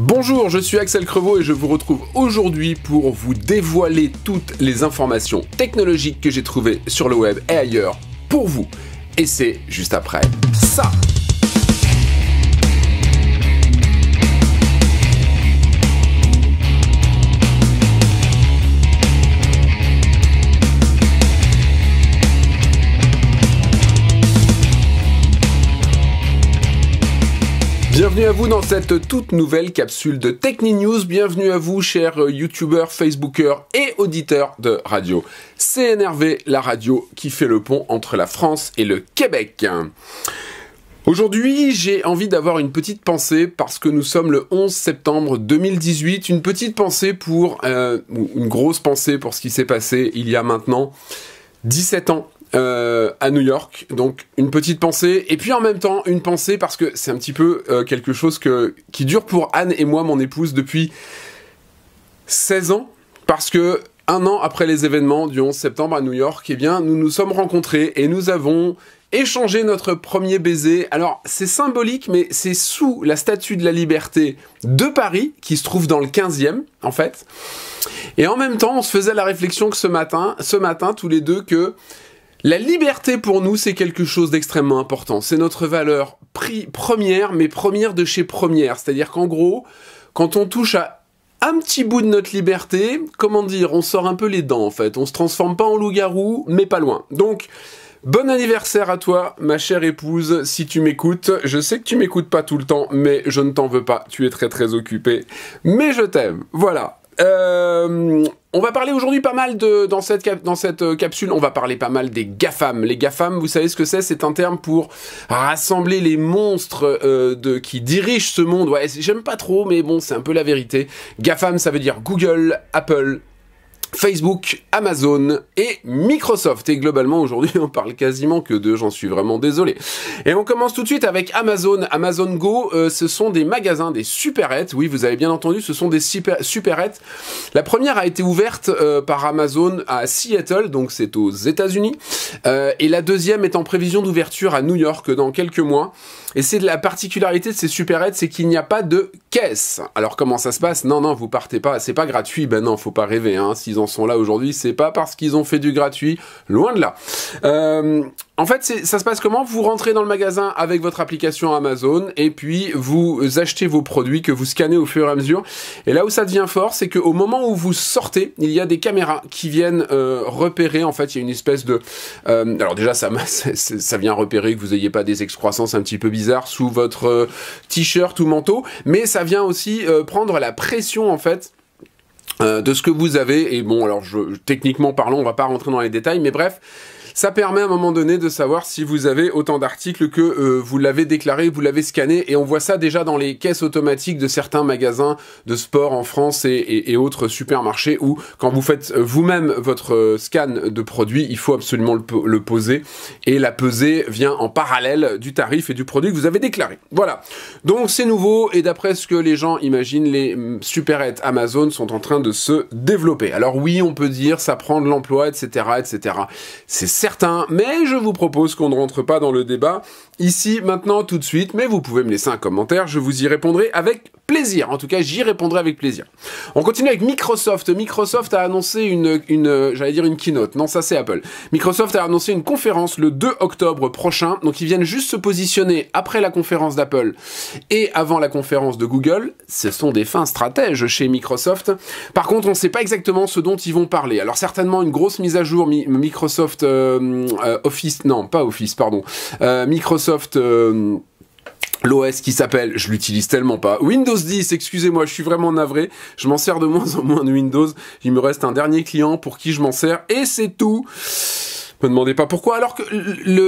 Bonjour, je suis Axel Crevaux et je vous retrouve aujourd'hui pour vous dévoiler toutes les informations technologiques que j'ai trouvées sur le web et ailleurs pour vous. Et c'est juste après ça. Bienvenue à vous dans cette toute nouvelle capsule de TechniNews. Bienvenue à vous, chers youtubeurs, facebookers et auditeurs de Radio CNRV, la radio qui fait le pont entre la France et le Québec. Aujourd'hui, j'ai envie d'avoir une petite pensée parce que nous sommes le 11 septembre 2018. Une petite pensée pour, une grosse pensée pour ce qui s'est passé il y a maintenant 17 ans. À New York, donc une petite pensée, et puis en même temps une pensée parce que c'est un petit peu quelque chose qui dure pour Anne et moi, mon épouse, depuis 16 ans, parce que un an après les événements du 11 septembre à New York, eh bien nous nous sommes rencontrés et nous avons échangé notre premier baiser. Alors c'est symbolique, mais c'est sous la Statue de la Liberté de Paris, qui se trouve dans le 15e en fait, et en même temps on se faisait la réflexion que ce matin tous les deux, que la liberté pour nous, c'est quelque chose d'extrêmement important. C'est notre valeur première, mais première de chez première. C'est-à-dire qu'en gros, quand on touche à un petit bout de notre liberté, comment dire, on sort un peu les dents en fait. On se transforme pas en loup-garou, mais pas loin. Donc, bon anniversaire à toi, ma chère épouse, si tu m'écoutes. Je sais que tu m'écoutes pas tout le temps, mais je ne t'en veux pas. Tu es très très occupée. Mais je t'aime, voilà. On va parler aujourd'hui pas mal dans cette capsule, on va parler pas mal des GAFAM. Les GAFAM, vous savez ce que c'est? C'est un terme pour rassembler les monstres qui dirigent ce monde. Ouais, j'aime pas trop, mais bon, c'est un peu la vérité. GAFAM, ça veut dire Google, Apple, Facebook, Amazon et Microsoft. Et globalement, aujourd'hui, on parle quasiment que d'eux, j'en suis vraiment désolé. Et on commence tout de suite avec Amazon. Amazon Go, ce sont des magasins, des supérettes. Oui, vous avez bien entendu, ce sont des supérettes. La première a été ouverte par Amazon à Seattle, donc c'est aux États-Unis. Et la deuxième est en prévision d'ouverture à New York dans quelques mois. Et c'est la particularité de ces supérettes, c'est qu'il n'y a pas de caisse. Alors comment ça se passe? Non, vous partez pas, c'est pas gratuit. Ben non, faut pas rêver, hein. S'ils en sont là aujourd'hui, c'est pas parce qu'ils ont fait du gratuit, loin de là. En fait, ça se passe comment? Vous rentrez dans le magasin avec votre application Amazon et puis vous achetez vos produits que vous scannez au fur et à mesure. Et là où ça devient fort, c'est qu'au moment où vous sortez, il y a des caméras qui viennent repérer. En fait, il y a une espèce de... alors déjà, ça vient repérer que vous n'ayez pas des excroissances un petit peu bizarres sous votre t-shirt ou manteau, mais ça vient aussi prendre la pression, en fait, de ce que vous avez. Et bon, alors techniquement parlant, on va pas rentrer dans les détails, mais bref, ça permet à un moment donné de savoir si vous avez autant d'articles que vous l'avez déclaré, vous l'avez scanné, et on voit ça déjà dans les caisses automatiques de certains magasins de sport en France et autres supermarchés, où quand vous faites vous-même votre scan de produit, il faut absolument le poser, et la pesée vient en parallèle du tarif et du produit que vous avez déclaré. Voilà, donc c'est nouveau, et d'après ce que les gens imaginent, les supérettes Amazon sont en train de se développer. Alors oui, on peut dire, ça prend de l'emploi, etc., etc. C'est certain, mais je vous propose qu'on ne rentre pas dans le débat ici, maintenant, tout de suite, mais vous pouvez me laisser un commentaire, je vous y répondrai avec plaisir. En tout cas, j'y répondrai avec plaisir. On continue avec Microsoft. Microsoft a annoncé j'allais dire une keynote. Non, ça c'est Apple. Microsoft a annoncé une conférence le 2 octobre prochain. Donc ils viennent juste se positionner après la conférence d'Apple et avant la conférence de Google. Ce sont des fins stratèges chez Microsoft. Par contre, on ne sait pas exactement ce dont ils vont parler. Alors certainement une grosse mise à jour Microsoft Office. Non, pas Office, pardon. Microsoft... l'OS qui s'appelle, je l'utilise tellement pas, Windows 10, excusez-moi, je suis vraiment navré, je m'en sers de moins en moins de Windows, il me reste un dernier client pour qui je m'en sers, et c'est tout. Me demandez pas pourquoi, alors que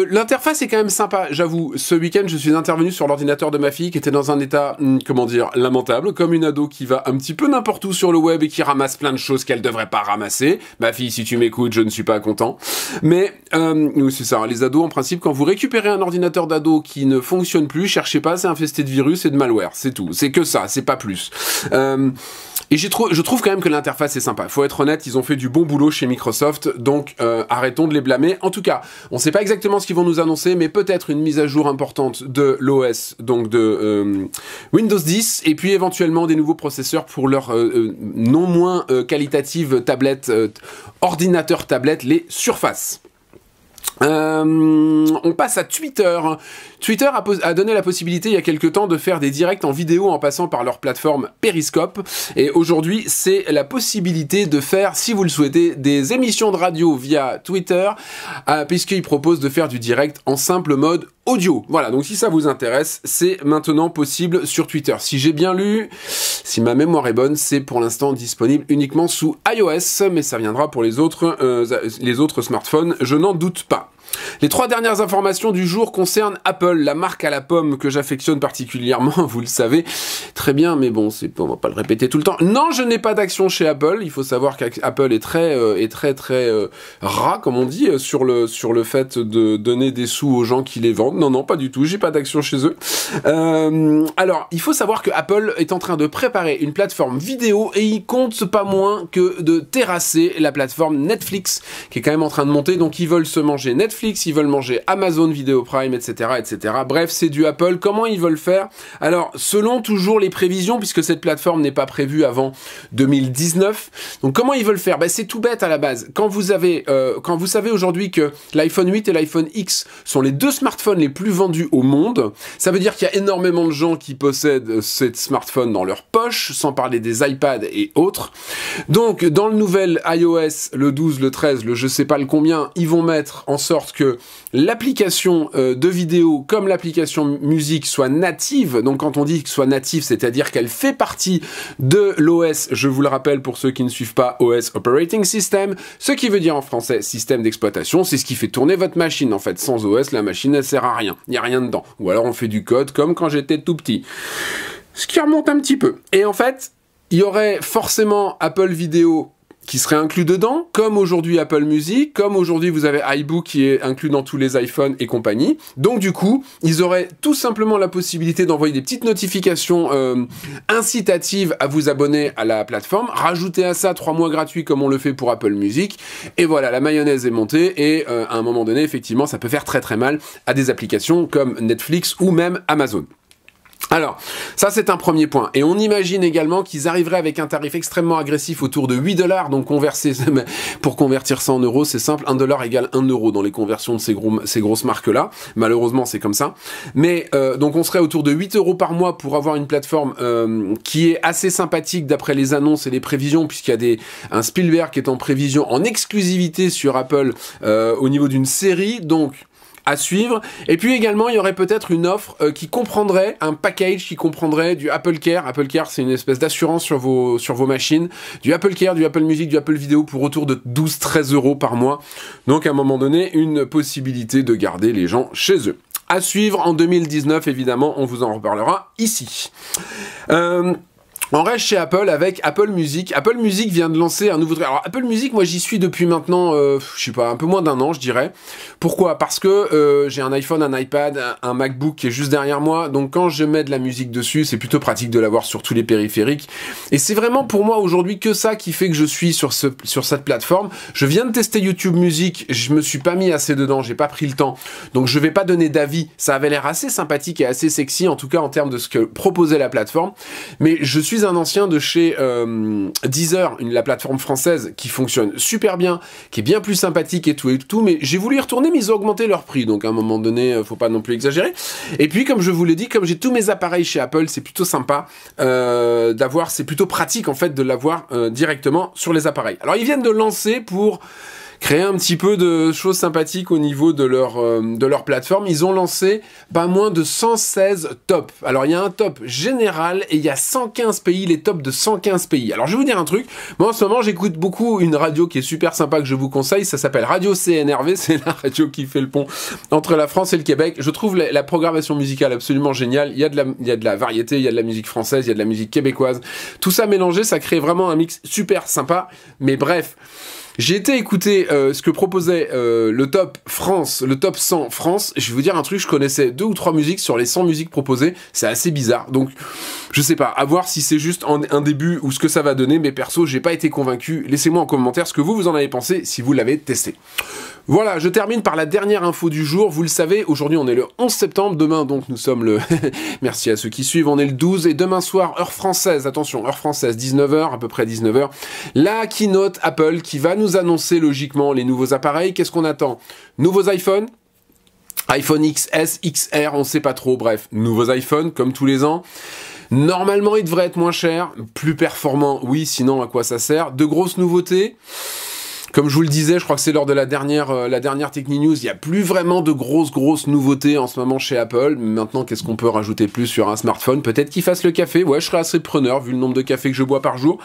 l'interface est quand même sympa, j'avoue. Ce week-end, je suis intervenu sur l'ordinateur de ma fille qui était dans un état, comment dire, lamentable, comme une ado qui va un petit peu n'importe où sur le web et qui ramasse plein de choses qu'elle devrait pas ramasser. Ma fille, si tu m'écoutes, je ne suis pas content. Mais, c'est ça, les ados, en principe, quand vous récupérez un ordinateur d'ado qui ne fonctionne plus, cherchez pas, c'est infesté de virus et de malware, c'est tout. C'est que ça, c'est pas plus. Et je trouve quand même que l'interface est sympa. Faut être honnête, ils ont fait du bon boulot chez Microsoft, donc arrêtons de les blâmer mais en tout cas, on ne sait pas exactement ce qu'ils vont nous annoncer, mais peut-être une mise à jour importante de l'OS, donc de Windows 10, et puis éventuellement des nouveaux processeurs pour leur non moins qualitative tablette, ordinateur tablette, les Surface. On passe à Twitter. Twitter a donné la possibilité il y a quelques temps de faire des directs en vidéo en passant par leur plateforme Periscope, et aujourd'hui c'est la possibilité de faire, si vous le souhaitez, des émissions de radio via Twitter, puisqu'ils proposent de faire du direct en simple mode audio. Voilà, donc si ça vous intéresse, c'est maintenant possible sur Twitter. Si j'ai bien lu, si ma mémoire est bonne, c'est pour l'instant disponible uniquement sous iOS, mais ça viendra pour les autres smartphones, je n'en doute pas. Les trois dernières informations du jour concernent Apple, la marque à la pomme que j'affectionne particulièrement, vous le savez très bien, mais bon, on va pas le répéter tout le temps. Non, je n'ai pas d'action chez Apple. Il faut savoir qu'Apple est très ras, comme on dit, sur le fait de donner des sous aux gens qui les vendent. Non, non, pas du tout, j'ai pas d'action chez eux. Alors, il faut savoir que Apple est en train de préparer une plateforme vidéo et il compte pas moins que de terrasser la plateforme Netflix, qui est quand même en train de monter, donc ils veulent se manger Netflix, ils veulent manger Amazon Video Prime, etc., etc. Bref, c'est du Apple. Comment ils veulent faire? Alors, selon toujours les prévisions, puisque cette plateforme n'est pas prévue avant 2019. Donc, comment ils veulent faire? Ben, c'est tout bête à la base. Quand vous savez aujourd'hui que l'iPhone 8 et l'iPhone X sont les deux smartphones les plus vendus au monde, ça veut dire qu'il y a énormément de gens qui possèdent ces smartphones dans leur poche, sans parler des iPads et autres. Donc, dans le nouvel iOS, le 12, le 13, le je sais pas le combien, ils vont mettre en sorte que l'application de vidéo comme l'application musique soit native. Donc quand on dit que soit native, c'est-à-dire qu'elle fait partie de l'OS, je vous le rappelle pour ceux qui ne suivent pas, OS Operating System, ce qui veut dire en français système d'exploitation, c'est ce qui fait tourner votre machine en fait. Sans OS, la machine elle sert à rien, il n'y a rien dedans. Ou alors on fait du code comme quand j'étais tout petit. Ce qui remonte un petit peu. Et en fait, il y aurait forcément Apple Vidéo qui serait inclus dedans, comme aujourd'hui Apple Music, comme aujourd'hui vous avez iBook qui est inclus dans tous les iPhones et compagnie. Donc du coup, ils auraient tout simplement la possibilité d'envoyer des petites notifications incitatives à vous abonner à la plateforme, rajouter à ça 3 mois gratuits comme on le fait pour Apple Music, et voilà, la mayonnaise est montée, et à un moment donné, effectivement, ça peut faire très très mal à des applications comme Netflix ou même Amazon. Alors, ça c'est un premier point. Et on imagine également qu'ils arriveraient avec un tarif extrêmement agressif autour de 8 $. Donc pour convertir ça en euros, c'est simple, 1 $ égale 1 € dans les conversions de ces grosses marques-là. Malheureusement, c'est comme ça. Mais donc on serait autour de 8 € par mois pour avoir une plateforme qui est assez sympathique d'après les annonces et les prévisions, puisqu'il y a un Spielberg qui est en prévision en exclusivité sur Apple au niveau d'une série. Donc à suivre. Et puis également, il y aurait peut-être une offre qui comprendrait un package qui comprendrait du Apple Care. Apple Care, c'est une espèce d'assurance sur vos machines. Du Apple Care, du Apple Music, du Apple Vidéo pour autour de 12-13 € par mois. Donc à un moment donné, une possibilité de garder les gens chez eux. À suivre en 2019, évidemment, on vous en reparlera ici. On reste chez Apple avec Apple Music. Apple Music vient de lancer un nouveau truc. Alors Apple Music, moi j'y suis depuis maintenant, je sais pas, un peu moins d'1 an, je dirais. Pourquoi? Parce que j'ai un iPhone, un iPad, un MacBook qui est juste derrière moi. Donc quand je mets de la musique dessus, c'est plutôt pratique de l'avoir sur tous les périphériques. Et c'est vraiment pour moi aujourd'hui que ça qui fait que je suis sur cette plateforme. Je viens de tester YouTube Music, je me suis pas mis assez dedans, j'ai pas pris le temps. Donc je vais pas donner d'avis. Ça avait l'air assez sympathique et assez sexy, en tout cas en termes de ce que proposait la plateforme. Mais je suis un ancien de chez Deezer, la plateforme française qui fonctionne super bien, qui est bien plus sympathique et tout, mais j'ai voulu y retourner, mais ils ont augmenté leur prix, donc à un moment donné, faut pas non plus exagérer. Et puis, comme je vous l'ai dit, comme j'ai tous mes appareils chez Apple, c'est plutôt sympa d'avoir, c'est plutôt pratique en fait de l'avoir directement sur les appareils. Alors, ils viennent de lancer pour créer un petit peu de choses sympathiques au niveau de leur plateforme. Ils ont lancé pas moins de 116 tops. Alors, il y a un top général et il y a 115 pays, les tops de 115 pays. Alors, je vais vous dire un truc. Moi, en ce moment, j'écoute beaucoup une radio qui est super sympa que je vous conseille. Ça s'appelle Radio CNRV. C'est la radio qui fait le pont entre la France et le Québec. Je trouve la programmation musicale absolument géniale. Il y a de la variété, il y a de la musique française, il y a de la musique québécoise. Tout ça mélangé, ça crée vraiment un mix super sympa. Mais bref, j'ai été écouter ce que proposait le top France, le top 100 France. Je vais vous dire un truc, je connaissais 2 ou 3 musiques sur les 100 musiques proposées. C'est assez bizarre. Donc, je sais pas, à voir si c'est juste un début ou ce que ça va donner. Mais perso, j'ai pas été convaincu. Laissez-moi en commentaire ce que vous en avez pensé si vous l'avez testé. Voilà, je termine par la dernière info du jour. Vous le savez, aujourd'hui on est le 11 septembre, demain donc nous sommes le... Merci à ceux qui suivent, on est le 12 et demain soir, heure française, attention, heure française, 19h, à peu près 19h, la keynote Apple qui va nous annoncer logiquement les nouveaux appareils. Qu'est-ce qu'on attend? Nouveaux iPhones, iPhone XS, XR, on sait pas trop, bref, nouveaux iPhones comme tous les ans. Normalement il devrait être moins cher, plus performant, oui, sinon à quoi ça sert? De grosses nouveautés. Comme je vous le disais, je crois que c'est lors de la dernière TechniNews, il n'y a plus vraiment de grosses nouveautés en ce moment chez Apple. Maintenant, qu'est-ce qu'on peut rajouter plus sur un smartphone? Peut-être qu'il fasse le café. Ouais, je serais assez preneur, vu le nombre de cafés que je bois par jour.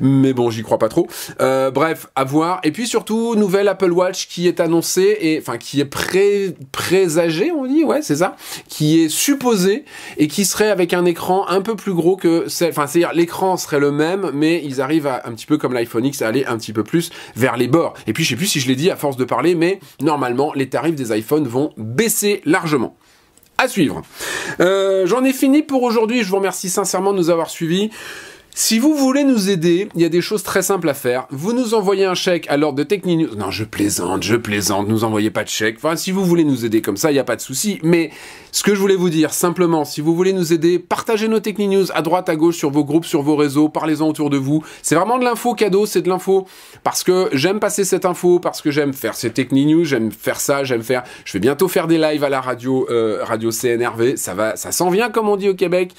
Mais bon, j'y crois pas trop. Bref, à voir. Et puis surtout, nouvelle Apple Watch qui est annoncée, et enfin, qui est présagée, on dit, ouais, c'est ça, qui est supposée, et qui serait avec un écran un peu plus gros que... Enfin, c'est-à-dire, l'écran serait le même, mais ils arrivent à, un petit peu comme l'iPhone X, à aller un petit peu plus vers les bords. Et puis je sais plus si je l'ai dit à force de parler, mais normalement les tarifs des iPhones vont baisser largement. À suivre. J'en ai fini pour aujourd'hui, je vous remercie sincèrement de nous avoir suivis. Si vous voulez nous aider, il y a des choses très simples à faire. Vous nous envoyez un chèque à l'ordre de TechniNews. Non, je plaisante, nous envoyez pas de chèque. Enfin, si vous voulez nous aider comme ça, il n'y a pas de souci. Mais ce que je voulais vous dire, simplement, si vous voulez nous aider, partagez nos TechniNews à droite, à gauche, sur vos groupes, sur vos réseaux, parlez-en autour de vous. C'est vraiment de l'info cadeau, c'est de l'info. Parce que j'aime passer cette info, parce que j'aime faire ces TechniNews, j'aime faire ça, Je vais bientôt faire des lives à la radio, Radio CNRV, ça s'en vient comme on dit au Québec.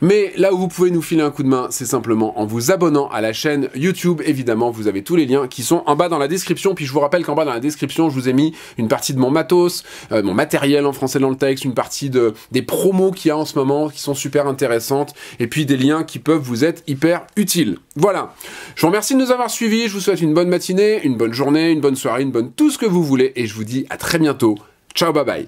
Mais là où vous pouvez nous filer un coup de main, c'est simplement en vous abonnant à la chaîne YouTube. Évidemment, vous avez tous les liens qui sont en bas dans la description. Puis je vous rappelle qu'en bas dans la description, je vous ai mis une partie de mon matos, mon matériel en français dans le texte, une partie des promos qu'il y a en ce moment qui sont super intéressantes, et puis des liens qui peuvent vous être hyper utiles. Voilà, je vous remercie de nous avoir suivis, je vous souhaite une bonne matinée, une bonne journée, une bonne soirée, une bonne tout ce que vous voulez, et je vous dis à très bientôt. Ciao, bye bye.